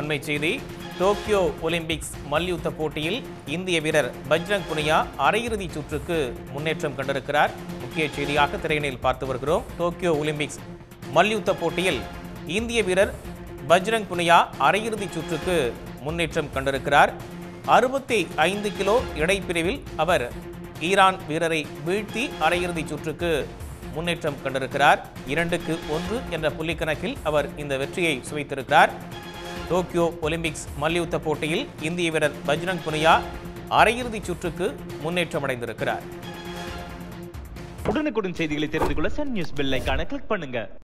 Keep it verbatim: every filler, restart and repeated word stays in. அண்மை செய்தி Tokyo Olympics மல்யுத்த போட்டியில் இந்திய வீரர் பஜ்ரங் புனியா அரையிறுதி சுற்றுக்கு முன்னேற்றம் கண்டிருக்கிறார். முக்கிய செய்தியாக திரையினில் பார்த்து வருகிறோம். டோக்கியோ ஒலிம்பிக்ஸ் மல்யுத்த போட்டியில் இந்திய வீரர் பஜ்ரங் புனியா அரையிறுதி சுற்றுக்கு முன்னேற்றம் கண்டிருக்கிறார். அறுபத்தி ஐந்து கிலோ இடைப்பிரிவில் அவர் ஈரான் வீரரை வீழ்த்தி அரையிறுதி சுற்றுக்கு முன்னேற்றம் கண்டிருக்கிறார். இரண்டுக்கு ஒன்று என்ற புள்ளி கணக்கில் அவர் இந்த வெற்றியை சுவைத்திருக்கிறார். டோக்கியோ ஒலிம்பிக்ஸ் மல்யுத்த போட்டியில் இந்திய வீரர் பஜ்ரங் புனியா அரையிறுதி சுற்றுக்கு முன்னேற்றம் அடைந்திருக்கிறார். உடனுக்குடன் செய்திகளை தெரிந்து கொள்ள சன் நியூஸ் பெல் ஐகானை கிளிக் பண்ணுங்க.